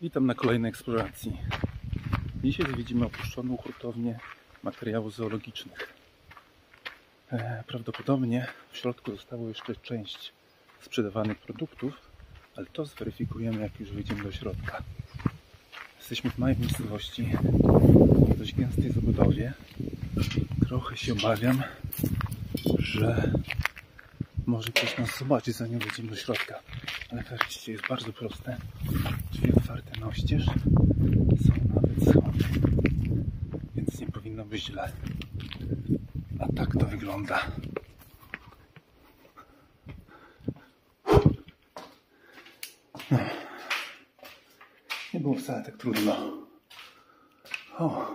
Witam na kolejnej eksploracji. Dzisiaj widzimy opuszczoną hurtownię materiałów zoologicznych. Prawdopodobnie w środku została jeszcze część sprzedawanych produktów, ale to zweryfikujemy, jak już wyjdziemy do środka. Jesteśmy w małej miejscowości, w dość gęstej zabudowie. Trochę się obawiam, że może ktoś nas zobaczy, zanim wejdziemy do środka. Ale to oczywiście jest bardzo proste. Drzwi otwarte na oścież, są nawet schody, więc nie powinno być źle. A tak to wygląda. No. Nie było wcale tak trudno. O,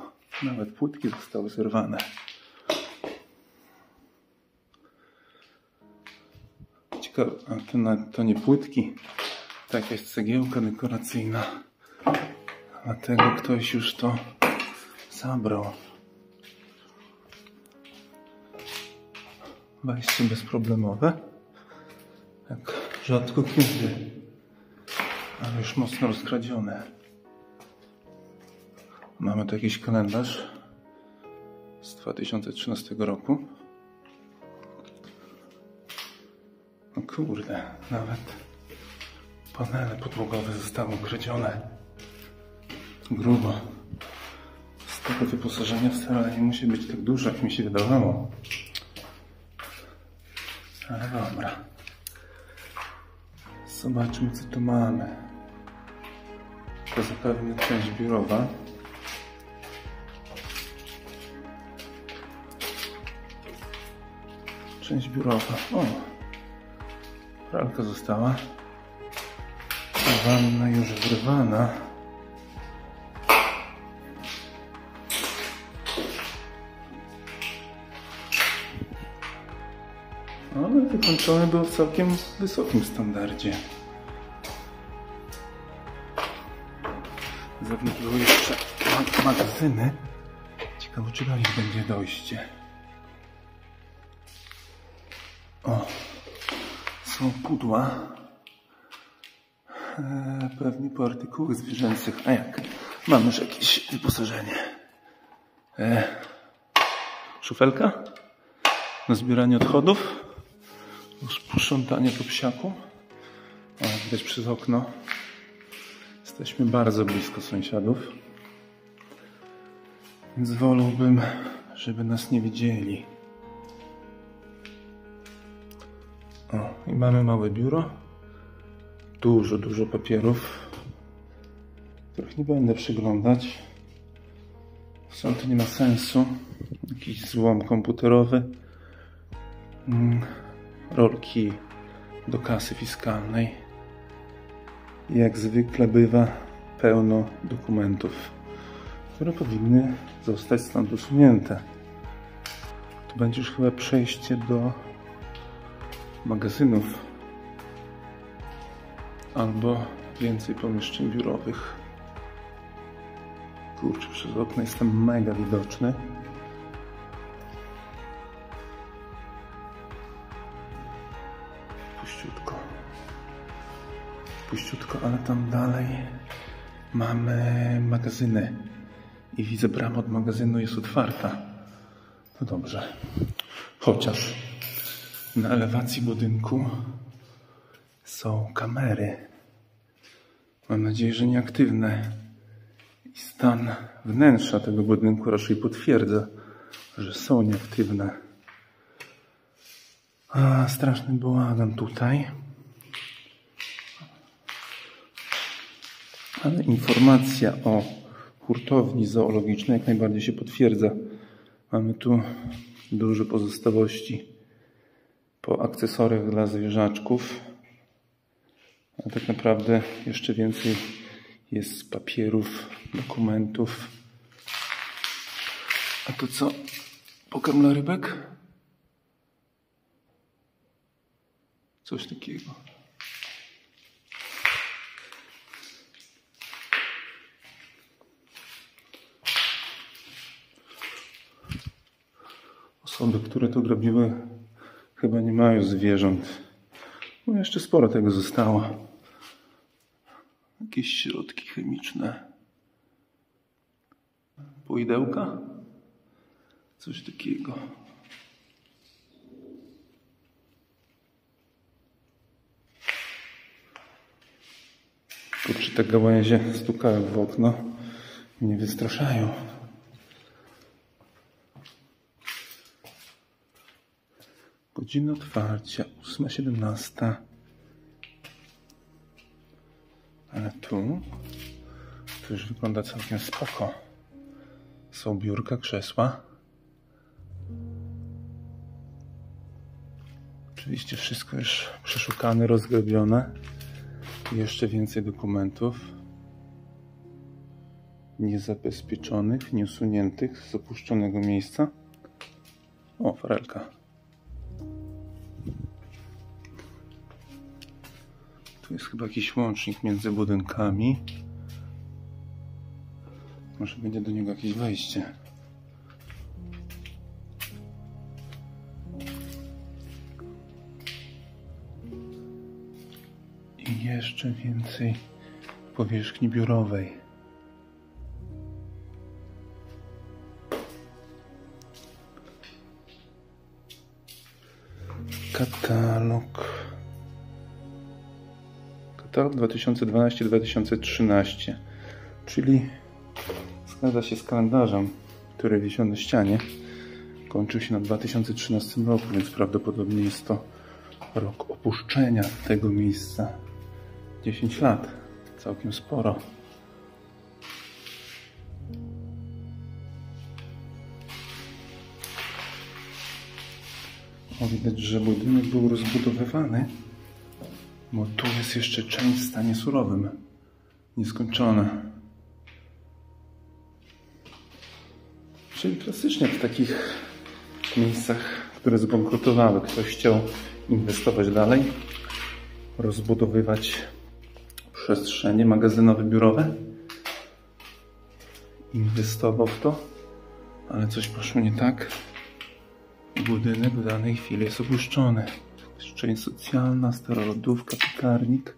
nawet płytki zostały zerwane. To nie płytki, to jakaś cegiełka dekoracyjna, dlatego ktoś już to zabrał. Wejście bezproblemowe, jak rzadko kiedy, ale już mocno rozkradzione. Mamy tu jakiś kalendarz z 2013 roku. Kurde, nawet panele podłogowe zostały ukradzione. Grubo. Z tego wyposażenia wcale nie musi być tak dużo, jak mi się wydawało. Ale dobra. Zobaczmy, co tu mamy. To zapewne część biurowa. Część biurowa. O! Pralka została, wanna już wyrwana. Ale wykończone było w całkiem wysokim standardzie. Zewnątrz były jeszcze magazyny. Ciekawe, czy do nich będzie dojście. O! Są pudła, pewnie po artykułach zwierzęcych, a jak? Mam już jakieś wyposażenie. Szufelka na zbieranie odchodów, sprzątanie po psiaku. O, widać przez okno. Jesteśmy bardzo blisko sąsiadów, więc wolałbym, żeby nas nie widzieli. O, i mamy małe biuro. Dużo papierów, których nie będę przeglądać. Sam to nie ma sensu. Jakiś złom komputerowy. Rolki do kasy fiskalnej. Jak zwykle bywa pełno dokumentów, które powinny zostać stąd usunięte. To będzie już chyba przejście do magazynów albo więcej pomieszczeń biurowych. Kurczę, przez okno jestem mega widoczny. Puściutko. Puściutko, ale tam dalej mamy magazyny i widzę, brama od magazynu jest otwarta. No dobrze. Chociaż na elewacji budynku są kamery. Mam nadzieję, że nieaktywne. I stan wnętrza tego budynku raczej potwierdza, że są nieaktywne. A, straszny bałagan tutaj. Ale informacja o hurtowni zoologicznej jak najbardziej się potwierdza. Mamy tu duże pozostałości po akcesoriach dla zwierzaczków. A tak naprawdę jeszcze więcej jest papierów, dokumentów. A to co? Pokarm dla rybek? Coś takiego. Osoby, które to drobiły, chyba nie mają zwierząt. No jeszcze sporo tego zostało. Jakieś środki chemiczne. Poidełka? Coś takiego. Kurczę, te gałęzie stukają w okno. Mnie wystraszają. Godzina otwarcia, 8:17. Ale tu to już wygląda całkiem spoko. Są biurka, krzesła. Oczywiście wszystko już przeszukane, rozgrabione. I jeszcze więcej dokumentów. Niezabezpieczonych, nieusuniętych z opuszczonego miejsca. O, farelka. Tu jest chyba jakiś łącznik między budynkami. Może będzie do niego jakieś wejście. I jeszcze więcej powierzchni biurowej. Katalog. 2012-2013, czyli zgadza się z kalendarzem, który wisiał na ścianie. Kończył się na 2013 roku, więc prawdopodobnie jest to rok opuszczenia tego miejsca. 10 lat, całkiem sporo. O, widać, że budynek był rozbudowywany. Bo tu jest jeszcze część w stanie surowym, nieskończone. Czyli klasycznie w takich miejscach, które zbankrutowały, ktoś chciał inwestować dalej, rozbudowywać przestrzenie magazynowe, biurowe. Inwestował w to, ale coś poszło nie tak. Budynek w danej chwili jest opuszczony. Część socjalna, stara lodówka, piekarnik.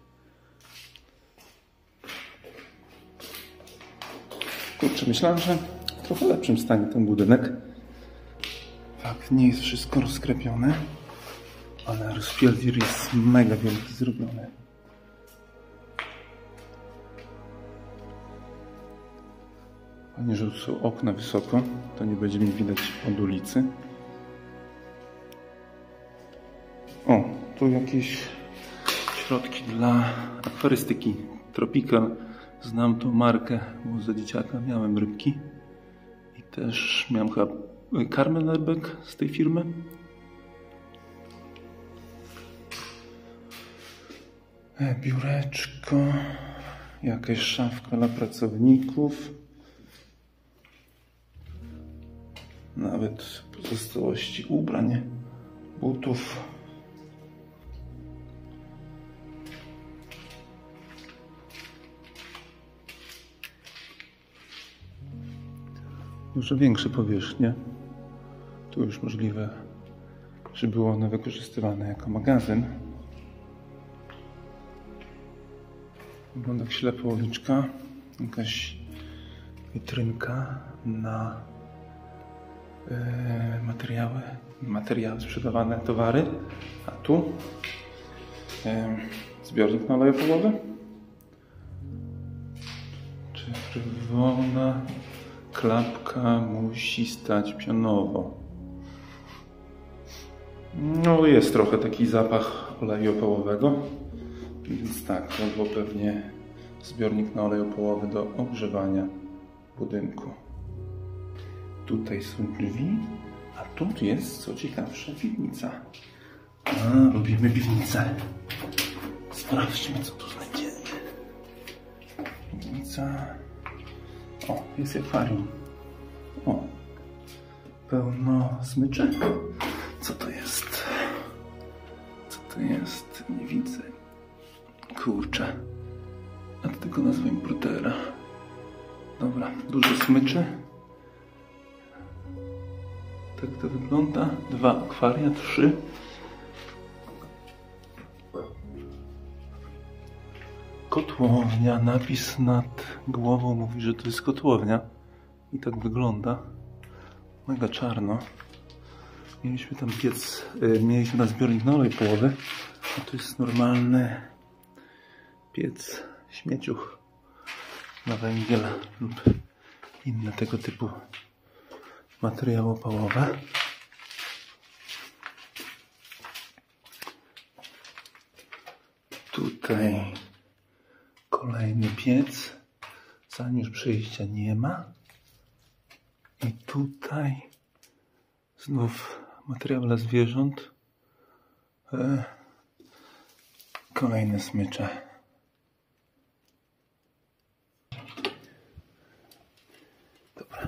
Kurczę, myślałem, że w trochę lepszym stanie ten budynek. Tak, nie jest wszystko rozkrepione, ale rozpierdziel jest mega wielki zrobiony. Fajnie, że tu są okna wysoko, to nie będzie mi widać od ulicy. O, tu jakieś środki dla akwarystyki. Tropical. Znam tą markę, bo za dzieciaka miałem rybki. I też miałem chyba karmę dla rybek z tej firmy. Biureczko. Jakaś szafka dla pracowników. Nawet pozostałości ubrań, butów. Dużo większe powierzchnie. Tu już możliwe, że było ono wykorzystywane jako magazyn. Wygląda jak ślepa uliczka. Jakaś witrynka na materiały sprzedawane, towary. A tu zbiornik na oleje opałowe. Czerwona klapka musi stać pionowo. No jest trochę taki zapach oleju opałowego, więc tak, to było pewnie zbiornik na olej opałowy do ogrzewania. budynku. Tutaj są drzwi, a tu jest, co ciekawsze, piwnica. A, lubimy piwnicę. Sprawdźmy, co tu znajdziemy. Piwnica. O, jest akwarium. O, pełno smyczy. Co to jest? Co to jest? Nie widzę. Kurczę. A to tylko nazwę brutera. Dobra, dużo smyczy. Tak to wygląda. 2 akwaria, 3. Kotłownia. Napis nad głową mówi, że to jest kotłownia. I tak wygląda. Mega czarno. Mieliśmy tam piec, mieliśmy na zbiornik na olej połowy. A to jest normalny piec śmieciuch na węgiel lub inne tego typu materiały opałowe. Tutaj kolejny piec. Za nim już przejścia nie ma. I tutaj znów materiał dla zwierząt. Kolejne smycze. Dobra.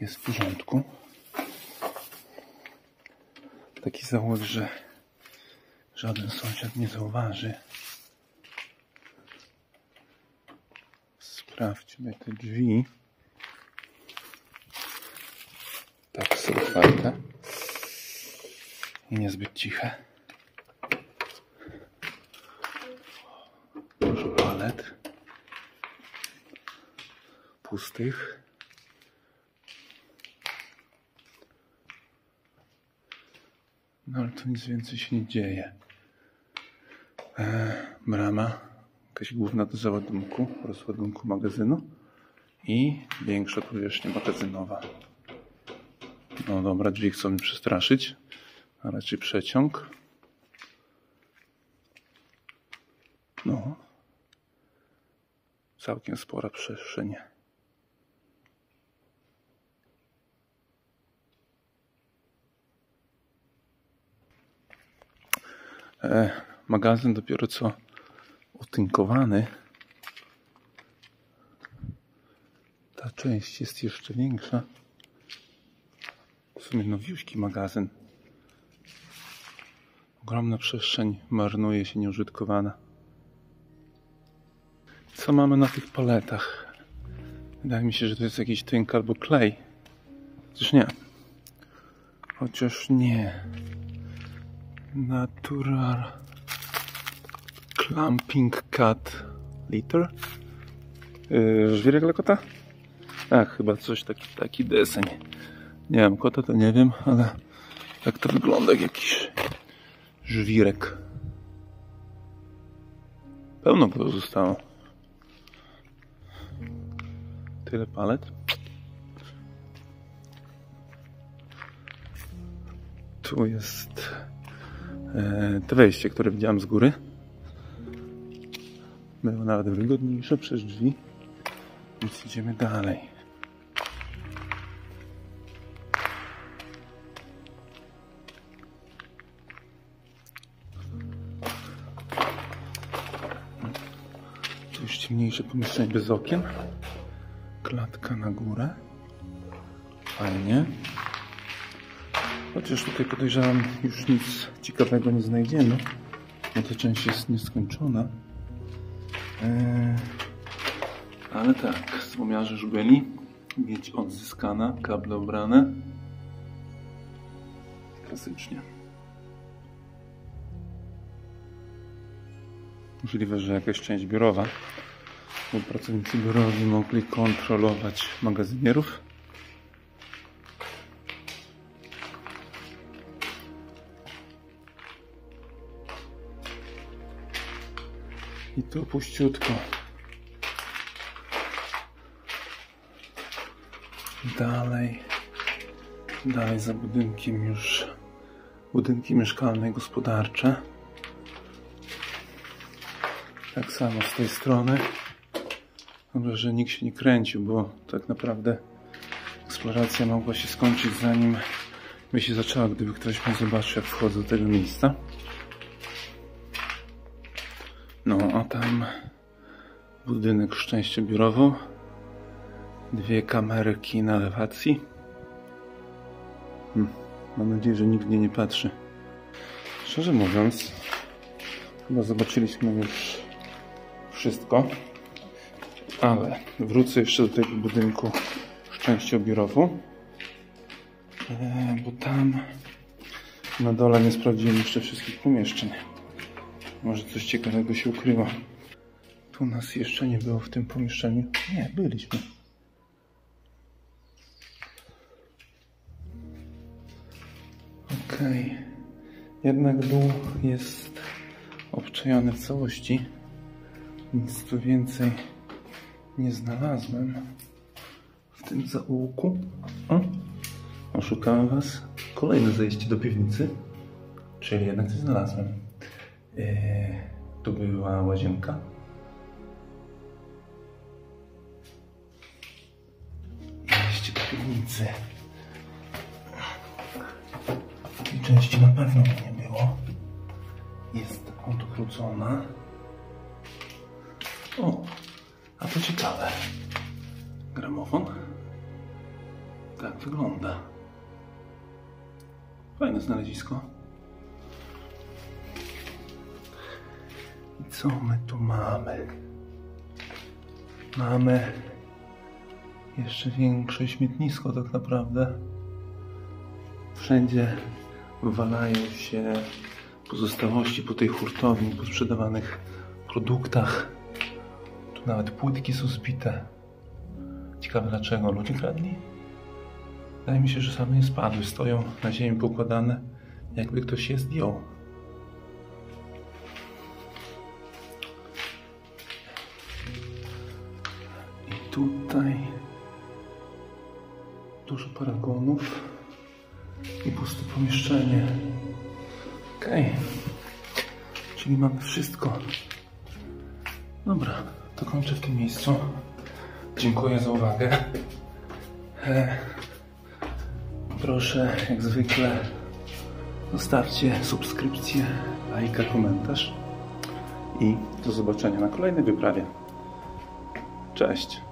Jest w porządku. Taki załóg, że żaden sąsiad nie zauważy. Sprawdźmy te drzwi. Tak są otwarte. I niezbyt ciche. Dużo palet. Pustych. No ale tu nic więcej się nie dzieje. Brama. Jakaś główna do załadunku, rozładunku magazynu i większa powierzchnia magazynowa. No dobra, drzwi chcą mnie przestraszyć, a raczej przeciąg. No, całkiem spora przestrzeń. Magazyn dopiero co otynkowany. Ta część jest jeszcze większa. W sumie nowiuśki magazyn. Ogromna przestrzeń, marnuje się nieużytkowana. Co mamy na tych paletach? Wydaje mi się, że to jest jakiś tynk albo klej. Chociaż nie. Chociaż nie. Natural Clamping Cat Litter. Żwirek dla kota? Tak, chyba coś taki deseń. Nie wiem, kota to nie wiem, ale jak to wygląda, jak jakiś żwirek. Pełno go zostało. Tyle palet. Tu jest to wejście, które widziałem z góry. Było nawet wygodniejsze przez drzwi. Więc idziemy dalej. Tu jest ciemniejsze pomieszczenie bez okien. Klatka na górę. Fajnie. Chociaż tutaj podejrzewam, już nic ciekawego nie znajdziemy. Bo ta część jest nieskończona. Ale tak, wspomniarze już byli. Miedź odzyskana, kable obrane. Klasycznie. Możliwe, że jakaś część biurowa, bo pracownicy biurowi mogli kontrolować magazynierów. I tu puściutko. Dalej za budynkiem już budynki mieszkalne i gospodarcze. Tak samo z tej strony. Szkoda, że nikt się nie kręcił, bo tak naprawdę eksploracja mogła się skończyć, zanim by się zaczęła, gdyby ktoś mnie zobaczył, jak wchodzę do tego miejsca. No, a tam budynek szczęścia biurowo, dwie kamerki na elewacji. Mam nadzieję, że nikt mnie nie patrzy. Szczerze mówiąc, chyba zobaczyliśmy już wszystko, ale wrócę jeszcze do tego budynku szczęścia biurowo, bo tam na dole nie sprawdziłem jeszcze wszystkich pomieszczeń. Może coś ciekawego się ukrywa. Tu nas jeszcze nie było w tym pomieszczeniu. Nie, byliśmy. Okej. Jednak dół jest obczajony w całości. Nic tu więcej nie znalazłem w tym zaułku. O, oszukałem was. Kolejne zejście do piwnicy. Czyli jednak coś znalazłem. Tu była łazienka. Zejście do piwnicy. Tej części na pewno nie było. Jest odwrócona. O, a to ciekawe. Gramofon. Tak wygląda. Fajne znalezisko. I co my tu mamy? Mamy jeszcze większe śmietnisko tak naprawdę. Wszędzie walają się pozostałości po tej hurtowni, po sprzedawanych produktach. Tu nawet płytki są zbite. Ciekawe dlaczego. Ludzie kradli? Wydaje mi się, że same nie spadły. Stoją na ziemi pokładane, jakby ktoś je zdjął. I tutaj dużo paragonów i puste pomieszczenie. Okej. Czyli mamy wszystko. Dobra, to kończę w tym miejscu. Dziękuję za uwagę. Proszę, jak zwykle, zostawcie subskrypcję, lajka, komentarz i do zobaczenia na kolejnej wyprawie. Cześć!